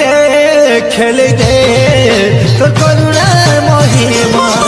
देख दे तो करुणा मोहिमा।